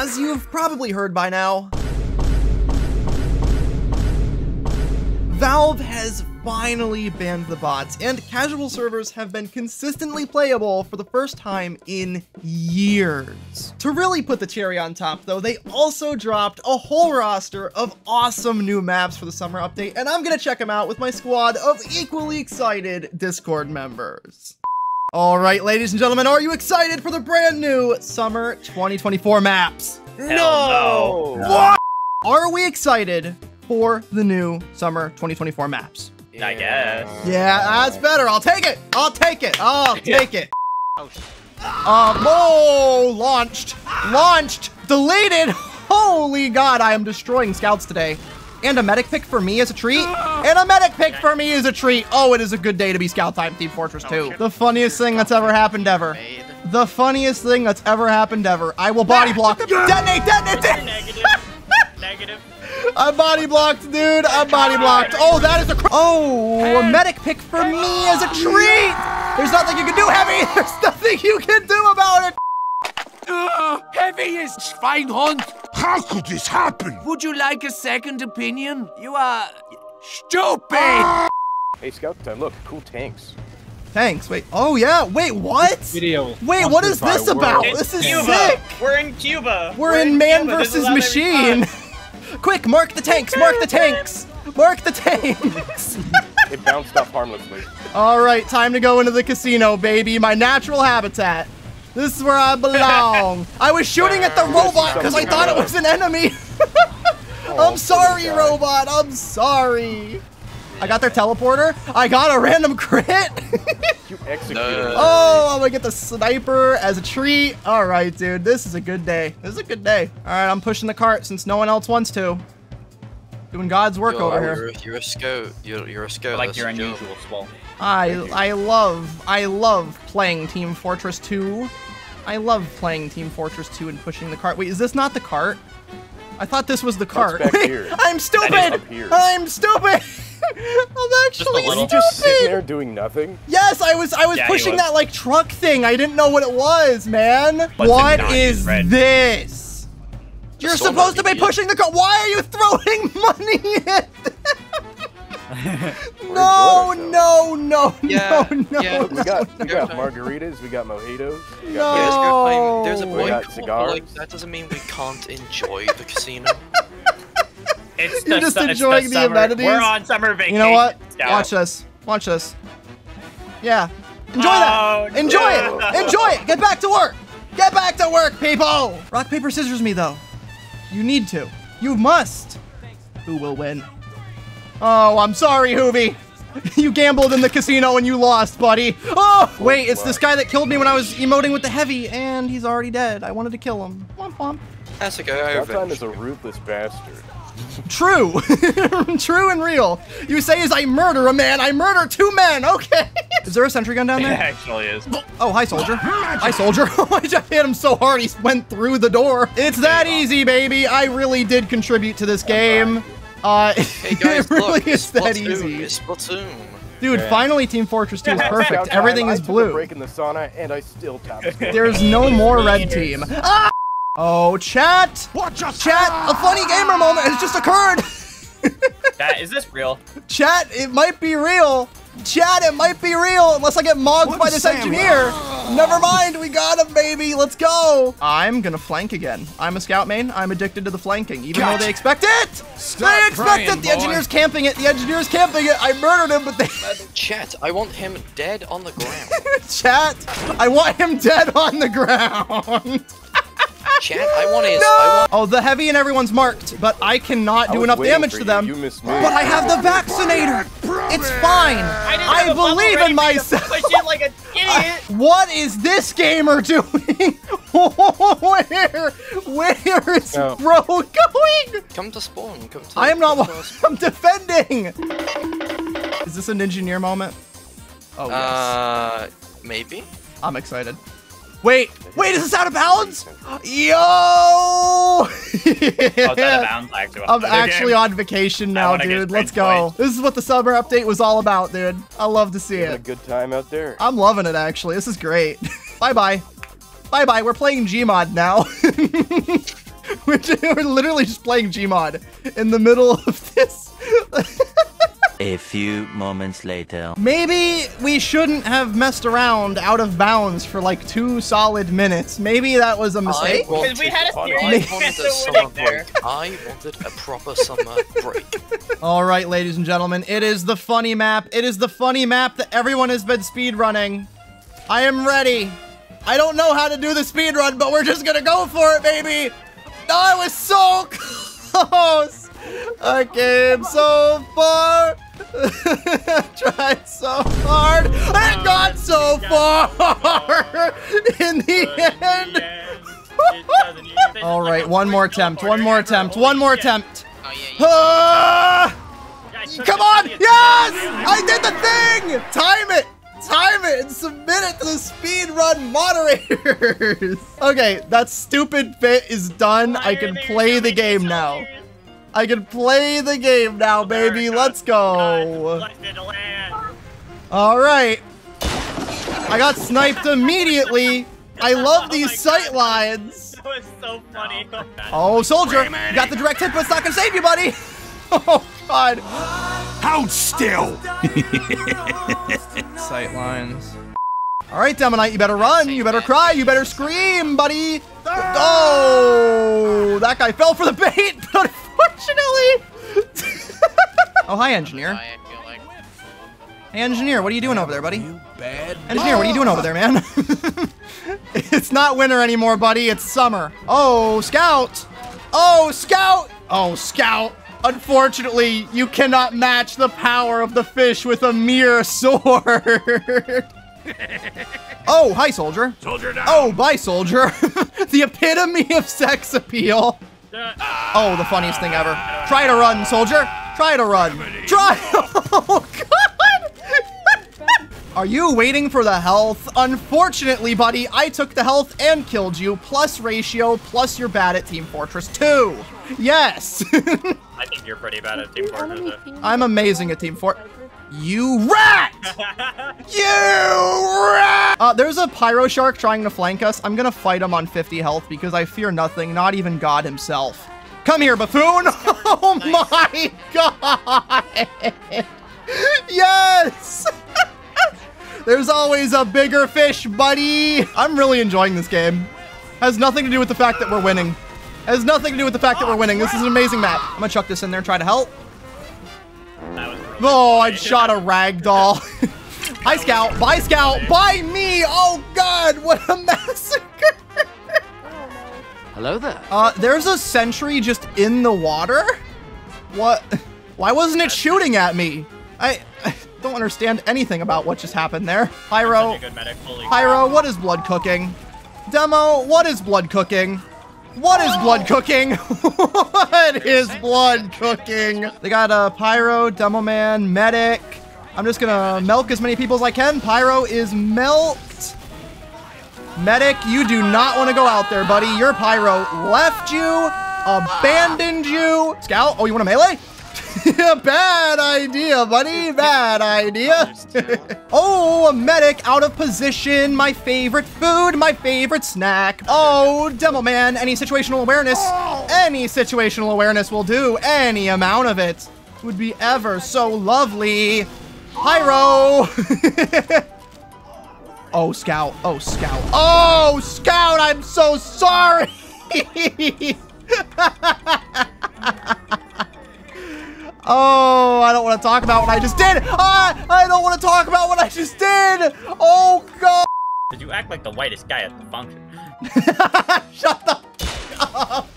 as you've probably heard by now, Valve has finally banned the bots, and casual servers have been consistently playable for the first time in years. To really put the cherry on top, though, they also dropped a whole roster of awesome new maps for the summer update, and I'm gonna check them out with my squad of equally excited Discord members. All right, ladies and gentlemen, are you excited for the brand new summer 2024 maps? Hell no! What? Are we excited for the new summer 2024 maps? Yeah. I guess. Yeah, that's better. I'll take it. I'll take it. I'll take it. Oh, launched. Launched. Deleted. Holy God, I am destroying scouts today. And a medic pick for me is a treat. And a medic pick for me is a treat. Oh, it is a good day to be scout time, Team Fortress 2. The funniest thing that's ever happened ever. The funniest thing that's ever happened ever. I will body block. Detonate, detonate, detonate. Negative. I'm body blocked, dude. I'm body blocked. Oh, that is a a medic pick for me as a treat. There's nothing you can do, Heavy. There's nothing you can do about it. Heavy is Schweinhund. How could this happen? Would you like a second opinion? You are stupid. Hey, scout time. Look, cool tanks. Tanks. Wait. Oh yeah. Wait. What? Video. Wait. What is this about? This is sick. We're in Cuba. We're in man versus machine. Quick, mark the tanks, mark the tanks, mark the tanks. It bounced off harmlessly. All right, time to go into the casino, baby. My natural habitat. This is where I belong. I was shooting at the robot because I thought it was an enemy. I'm sorry, robot. I'm sorry. I got their teleporter. I got a random crit. You executed. Oh, I'm gonna get the sniper as a treat. All right, dude, this is a good day. This is a good day. All right, I'm pushing the cart since no one else wants to. Doing God's work over here. You're a scout. You're a scout. I like your unusual spawn. I love playing Team Fortress 2. I love playing Team Fortress 2 and pushing the cart. Wait, is this not the cart? I thought this was the cart. Wait, I'm stupid. I'm stupid. I'm actually stupid. You just sitting there doing nothing? Yes, I was pushing that like truck thing. I didn't know what it was, man. What is this? You're supposed to be pushing the car. Why are you throwing money at No. We got margaritas, we got mojitos. We got there's a boy called, like, that doesn't mean we can't enjoy the casino. It's you're just enjoying the amenities. We're on summer vacation. You know what? Watch us. Watch us. Yeah. Enjoy that. Enjoy it. Enjoy it. Get back to work. Get back to work, people. Rock, paper, scissors me, though. You need to. You must. Who will win? Oh, I'm sorry, Hoovy. You gambled in the casino and you lost, buddy. Oh, wait. It's this guy that killed me when I was emoting with the Heavy, and he's already dead. I wanted to kill him. Womp womp. That's a guy. That time is a ruthless bastard. True. True and real. You say is I murder a man, I murder two men, okay. Is there a sentry gun down there? It actually is. Oh, hi, soldier. Hi, soldier. I just hit him so hard he went through the door. It's that easy, baby. I really did contribute to this game. Hey guys, it really is that easy. It's Splatoon. Dude, finally Team Fortress 2 is perfect. Everything is blue. Break in the sauna and I still top. There's no more red team. Ah! Oh, chat! Watch us, chat! A funny gamer moment has just occurred! Chat, is this real? Chat, it might be real! Chat, it might be real! Unless I get mogged by this engineer! Never mind, we got him, baby! Let's go! I'm gonna flank again. I'm a scout main. I'm addicted to the flanking, even though they expect it! They expect it! The engineer's camping it! The engineer's camping it! I murdered him, but they... Chat, I want him dead on the ground. Chat, I want him dead on the ground! Chat, I want his, oh, the Heavy and everyone's marked, but I cannot do enough damage to them. But I have the vaccinator. It's fine. I believe in myself. Like an idiot. What is this gamer doing? Where is bro going? Come to spawn. Come to. I am not. I'm defending. Is this an engineer moment? Oh, yes. Maybe. I'm excited. Wait, wait, is this out of bounds? Yo! Oh, it's out of bounds. I'm actually on vacation now, dude. Let's go. This is what the summer update was all about, dude. I love to see it. A good time out there. I'm loving it, actually. This is great. Bye-bye. Bye-bye. We're playing Gmod now. We're literally just playing Gmod in the middle of this. A few moments later. Maybe we shouldn't have messed around out of bounds for like 2 solid minutes. Maybe that was a mistake. Because we had a serious I wanted a proper summer break. All right, ladies and gentlemen, it is the funny map. It is the funny map that everyone has been speedrunning. I am ready. I don't know how to do the speedrun, but we're just gonna go for it, baby. I was so close. I came so far. Tried so hard and got so far in the end. All right, one more attempt, one more attempt, one more attempt. Come on, yes! I did the thing! Time it and submit it to the speedrun moderators. Okay, that stupid bit is done. I can play the game now. I can play the game now, baby. Let's go. All right. I got sniped immediately. I love these sight lines. That was so funny. Oh, soldier, you got the direct hit, but it's not gonna save you, buddy. Oh God. Hold still. Sight lines. All right, Demonite, you better run. You better cry. You better scream, buddy. Oh, that guy fell for the bait, but. Oh, hi, engineer. Hey, engineer, what are you doing over there, buddy? Engineer, what are you doing over there, man? It's not winter anymore, buddy. It's summer. Oh, scout. Oh, scout. Oh, scout. Unfortunately, you cannot match the power of the fish with a mere sword. Oh, hi, soldier. Soldier down. Oh, bye, soldier. The epitome of sex appeal. Oh, the funniest thing ever. Try to run, soldier. Try to run. Try. Oh, God. Are you waiting for the health? Unfortunately, buddy, I took the health and killed you, plus ratio, plus you're bad at Team Fortress 2. Yes. I think you're pretty bad at Team Fortress. I'm amazing at Team Fortress. You rat! You rat! There's a pyro shark trying to flank us. I'm gonna fight him on 50 health because I fear nothing, not even God himself. Come here, buffoon! Oh my God! Yes! There's always a bigger fish, buddy! I'm really enjoying this game. Has nothing to do with the fact that we're winning. Has nothing to do with the fact that we're winning. This is an amazing map. I'm gonna chuck this in there and try to help. Oh, I shot a ragdoll. Hi, scout. Bye, scout. Bye, me. Oh, God. What a massacre. Hello there. There's a sentry just in the water. What? Why wasn't it shooting at me? I don't understand anything about what just happened there. Pyro. Pyro, what is blood cooking? Demo, what is blood cooking? What is blood cooking? What is blood cooking? They got a pyro, demo man, medic. I'm just gonna milk as many people as I can. Pyro is milked. Medic, you do not want to go out there, buddy. Your pyro left you, abandoned you. Scout, oh, you want a melee? Bad idea, buddy. Bad idea. Oh, a medic out of position. My favorite food, my favorite snack. Oh, demo man. Any situational awareness? Any situational awareness will do. Any amount of it would be ever so lovely. Pyro. Oh, scout. Oh, scout. Oh, scout. I'm so sorry. Oh, I don't want to talk about what I just did. I don't want to talk about what I just did. Oh, God. Did you act like the whitest guy at the function? Shut the f up.